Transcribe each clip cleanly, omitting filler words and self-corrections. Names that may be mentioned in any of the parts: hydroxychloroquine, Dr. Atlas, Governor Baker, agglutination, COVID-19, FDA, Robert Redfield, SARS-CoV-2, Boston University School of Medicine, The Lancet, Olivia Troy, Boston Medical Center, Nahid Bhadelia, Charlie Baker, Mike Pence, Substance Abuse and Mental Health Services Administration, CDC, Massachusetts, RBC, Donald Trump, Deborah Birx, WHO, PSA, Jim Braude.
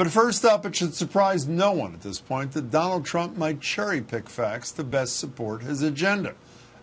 But first up, it should surprise no one at this point that Donald Trump might cherry-pick facts to best support his agenda,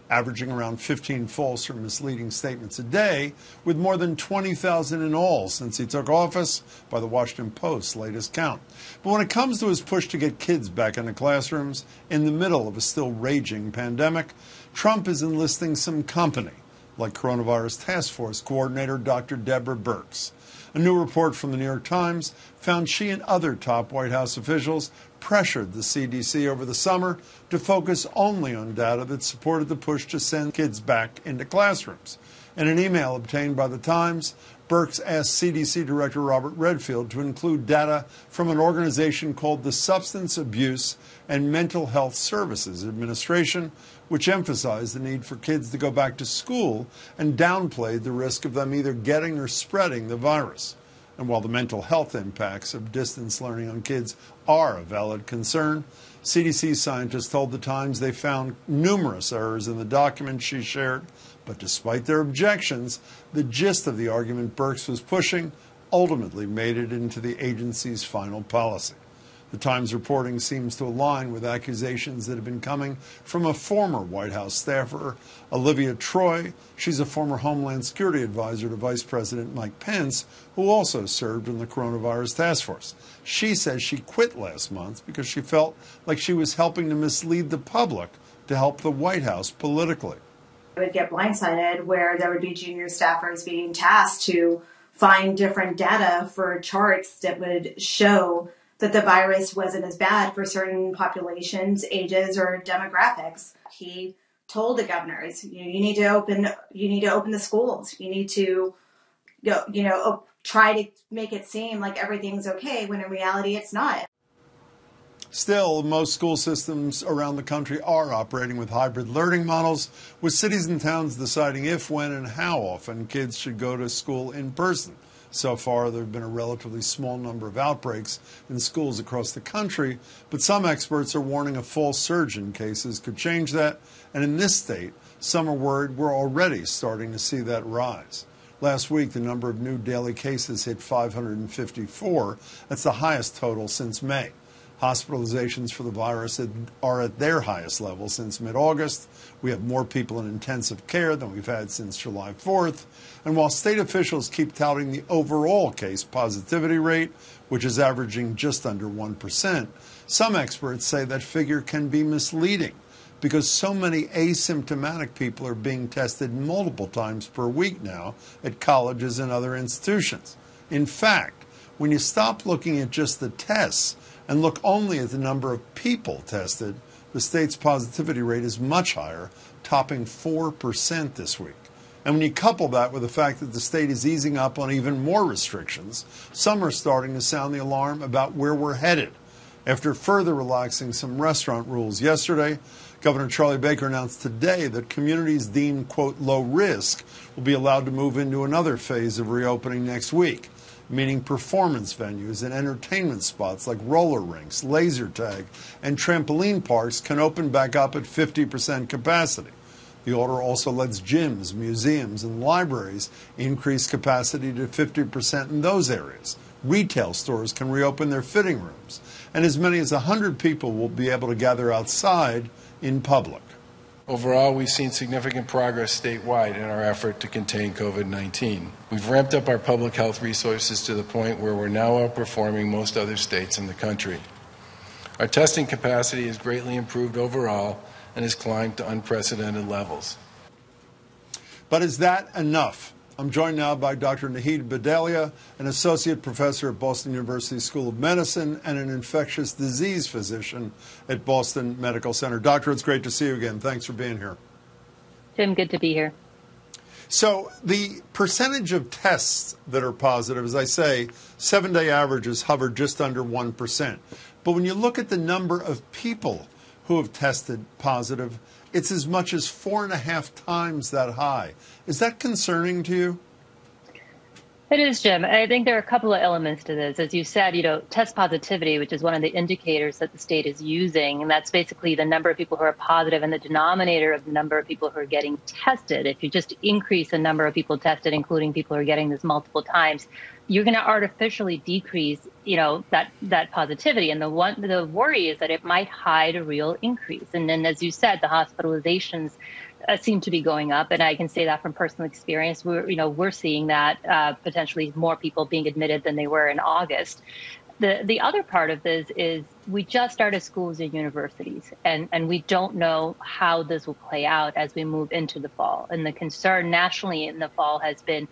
averaging around 15 false or misleading statements a day, with more than 20,000 in all since he took office, by the Washington Post's latest count. But when it comes to his push to get kids back into classrooms in the middle of a still raging pandemic, Trump is enlisting some company, like Coronavirus Task Force Coordinator Dr. Deborah Birx. A new report from the New York Times found she and other top White House officials pressured the CDC over the summer to focus only on data that supported the push to send kids back into classrooms. In an email obtained by the Times, Birx asked CDC Director Robert Redfield to include data from an organization called the Substance Abuse and Mental Health Services Administration, which emphasized the need for kids to go back to school and downplayed the risk of them either getting or spreading the virus. And while the mental health impacts of distance learning on kids are a valid concern, CDC scientists told the Times they found numerous errors in the document she shared. But despite their objections, the gist of the argument Birx was pushing ultimately made it into the agency's final policy. The Times reporting seems to align with accusations that have been coming from a former White House staffer, Olivia Troy. She's a former Homeland Security advisor to Vice President Mike Pence, who also served in the Coronavirus Task Force. She says she quit last month because she felt like she was helping to mislead the public to help the White House politically. I would get blindsided where there would be junior staffers being tasked to find different data for charts that would show that the virus wasn't as bad for certain populations, ages, or demographics. He told the governors, you need to open the schools. You need to, try to make it seem like everything's okay when in reality it's not. Still, most school systems around the country are operating with hybrid learning models, with cities and towns deciding if, when, and how often kids should go to school in person. So far, there have been a relatively small number of outbreaks in schools across the country, but some experts are warning a fall surge in cases could change that, and in this state, some are worried we're already starting to see that rise. Last week, the number of new daily cases hit 554. That's the highest total since May. Hospitalizations for the virus are at their highest level since mid-August. We have more people in intensive care than we've had since July 4th. And while state officials keep touting the overall case positivity rate, which is averaging just under 1%, some experts say that figure can be misleading because so many asymptomatic people are being tested multiple times per week now at colleges and other institutions. In fact, when you stop looking at just the tests and look only at the number of people tested, the state's positivity rate is much higher, topping 4% this week. And when you couple that with the fact that the state is easing up on even more restrictions, some are starting to sound the alarm about where we're headed. After further relaxing some restaurant rules yesterday, Governor Charlie Baker announced today that communities deemed, quote, low risk will be allowed to move into another phase of reopening next week, meaning performance venues and entertainment spots like roller rinks, laser tag, and trampoline parks can open back up at 50% capacity. The order also lets gyms, museums, and libraries increase capacity to 50% in those areas. Retail stores can reopen their fitting rooms, and as many as 100 people will be able to gather outside in public. Overall, we've seen significant progress statewide in our effort to contain COVID-19. We've ramped up our public health resources to the point where we're now outperforming most other states in the country. Our testing capacity has greatly improved overall and has climbed to unprecedented levels. But is that enough? I'm joined now by Dr. Nahid Bhadelia, an associate professor at Boston University School of Medicine and an infectious disease physician at Boston Medical Center. Doctor, it's great to see you again. Thanks for being here. Tim, good to be here. So the percentage of tests that are positive, as I say, seven-day averages hover just under 1%. But when you look at the number of people who have tested positive, it's as much as 4.5 times that high. Is that concerning to you? It is, Jim. I think there are a couple of elements to this. As you said, test positivity, which is one of the indicators that the state is using, and that's basically the number of people who are positive and the denominator of the number of people who are getting tested. If you just increase the number of people tested, including people who are getting this multiple times, you're going to artificially decrease, that positivity. And the worry is that it might hide a real increase. And then, as you said, the hospitalizations seem to be going up, and I can say that from personal experience. We're seeing that potentially more people being admitted than they were in August. The other part of this is we just started schools and universities, and we don't know how this will play out as we move into the fall. And the concern nationally in the fall has been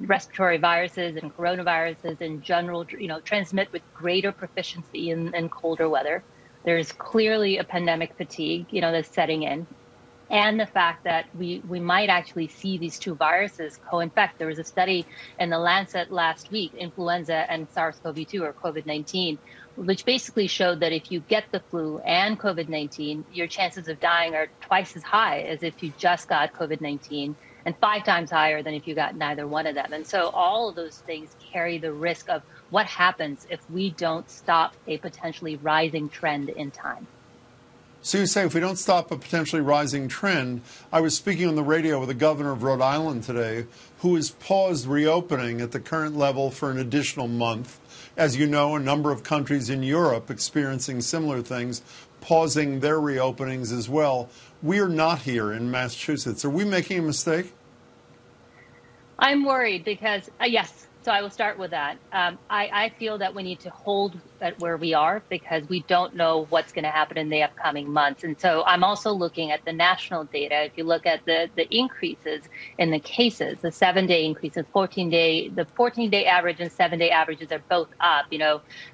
respiratory viruses and coronaviruses in general, transmit with greater proficiency in colder weather. There is clearly a pandemic fatigue, that's setting in. And the fact that we might actually see these two viruses co-infect. There was a study in The Lancet last week, influenza and SARS-CoV-2 or COVID-19, which basically showed that if you get the flu and COVID-19, your chances of dying are twice as high as if you just got COVID-19 and 5 times higher than if you got neither one of them. And so all of those things carry the risk of what happens if we don't stop a potentially rising trend in time. So you say if we don't stop a potentially rising trend, I was speaking on the radio with the governor of Rhode Island today, who has paused reopening at the current level for an additional month. As you know, a number of countries in Europe experiencing similar things, pausing their reopenings as well. We are not here in Massachusetts. Are we making a mistake? I'm worried because, yes. So I will start with that. I feel that we need to hold at where we are because we don't know what's going to happen in the upcoming months. And so I'm also looking at the national data. If you look at the increases in the cases, the 7-day increase and 14-day average and 7-day averages are both up,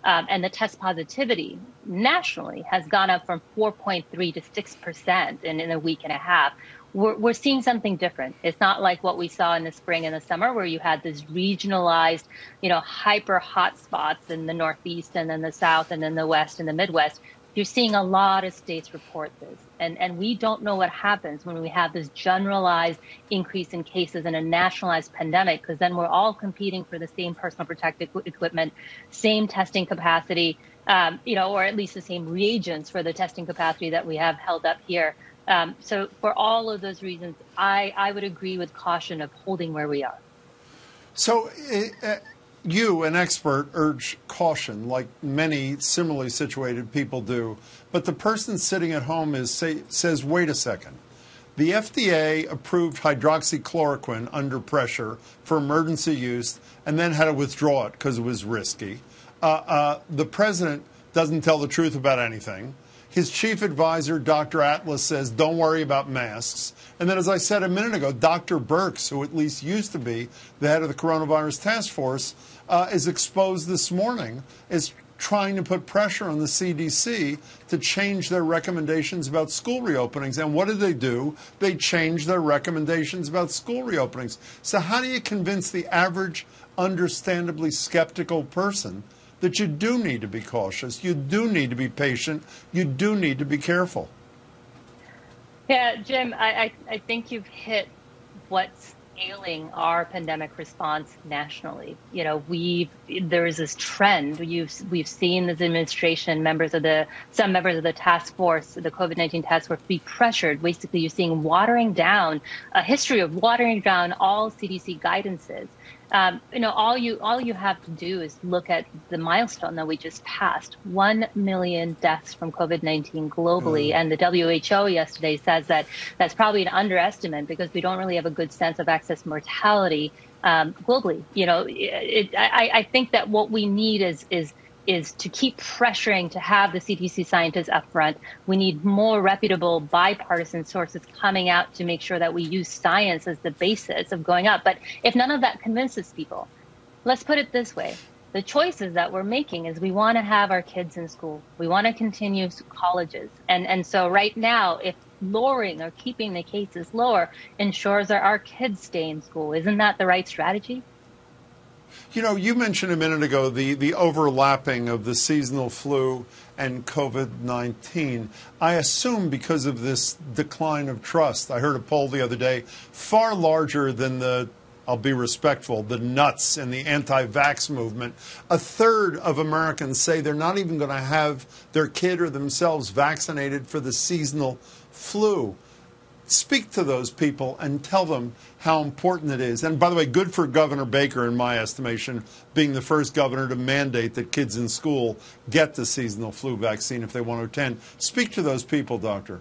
and the test positivity nationally has gone up from 4.3 to 6% in a week and a half. We're seeing something different. It's not like what we saw in the spring and the summer where you had these regionalized, hyper hot spots in the Northeast and then the South and then the West and the Midwest. You're seeing a lot of states report this. And we don't know what happens when we have this generalized increase in cases and a nationalized pandemic, because then we're all competing for the same personal protective equipment, same testing capacity, or at least the same reagents for the testing capacity that we have held up here. So for all of those reasons, I would agree with caution of holding where we are. So you, an expert, urge caution like many similarly situated people do. But the person sitting at home says, wait a second. The FDA approved hydroxychloroquine under pressure for emergency use and then had to withdraw it because it was risky. The president doesn't tell the truth about anything. His chief advisor, Dr. Atlas, says, don't worry about masks. And then, as I said a minute ago, Dr. Birx, who at least used to be the head of the coronavirus task force, is exposed this morning as trying to put pressure on the CDC to change their recommendations about school reopenings. And what do? They changed their recommendations about school reopenings. So how do you convince the average, understandably skeptical person that you do need to be cautious, you do need to be patient, you do need to be careful? Yeah, Jim, I think you've hit what's ailing our pandemic response nationally. There is this trend. We've seen this administration, some members of the task force, the COVID-19 task force, be pressured. Basically, you're seeing a history of watering down all CDC guidances. All you have to do is look at the milestone that we just passed, 1 million deaths from COVID-19 globally. And the WHO yesterday says that that's probably an underestimate because we don't really have a good sense of excess mortality globally. I think that what we need is to keep pressuring to have the CDC scientists up front. We need more reputable bipartisan sources coming out to make sure that we use science as the basis of going up. But if none of that convinces people, let's put it this way. The choices that we're making is we want to have our kids in school. We want to continue colleges. And so right now, if lowering or keeping the cases lower ensures that our kids stay in school, isn't that the right strategy? You mentioned a minute ago the overlapping of the seasonal flu and COVID-19. I assume because of this decline of trust. I heard a poll the other day, far larger than the I'll be respectful, the nuts in the anti-vax movement. A third of Americans say they're not even going to have their kid or themselves vaccinated for the seasonal flu. Speak to those people and tell them how important it is. And by the way, good for Governor Baker, in my estimation, being the first governor to mandate that kids in school get the seasonal flu vaccine if they want to attend. Speak to those people, Doctor.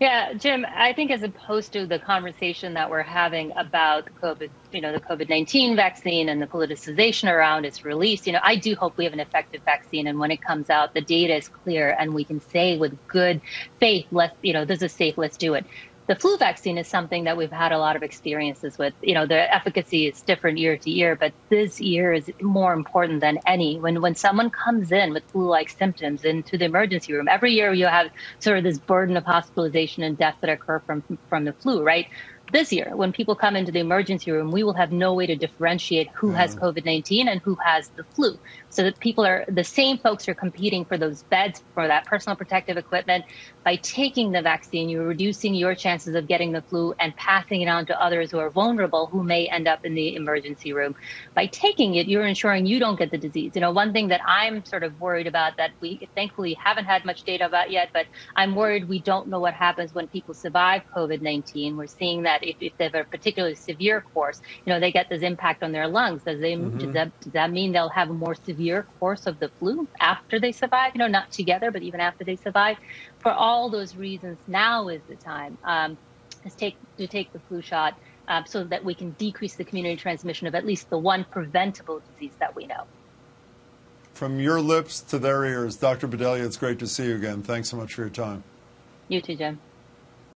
Yeah, Jim, I think as opposed to the conversation that we're having about COVID, the COVID-19 vaccine and the politicization around its release, I do hope we have an effective vaccine. And when it comes out, the data is clear and we can say with good faith, this is safe, let's do it. The flu vaccine is something that we've had a lot of experiences with. The efficacy is different year to year, but this year is more important than any. When someone comes in with flu-like symptoms into the emergency room, every year you have sort of this burden of hospitalization and death that occur from the flu, right? This year, when people come into the emergency room, we will have no way to differentiate who has COVID-19 and who has the flu. So that the same folks are competing for those beds, for that personal protective equipment. By taking the vaccine, you're reducing your chances of getting the flu and passing it on to others who are vulnerable, who may end up in the emergency room. By taking it, you're ensuring you don't get the disease. One thing that I'm sort of worried about that we thankfully haven't had much data about yet, but I'm worried we don't know what happens when people survive COVID-19. We're seeing that if they have a particularly severe course, they get this impact on their lungs. Does that mean they'll have a more severe course of the flu after they survive? Not together, but even after they survive. For all those reasons, now is the time to take the flu shot so that we can decrease the community transmission of at least the one preventable disease that we know. From your lips to their ears, Dr. Bhadelia, it's great to see you again. Thanks so much for your time. You too, Jim.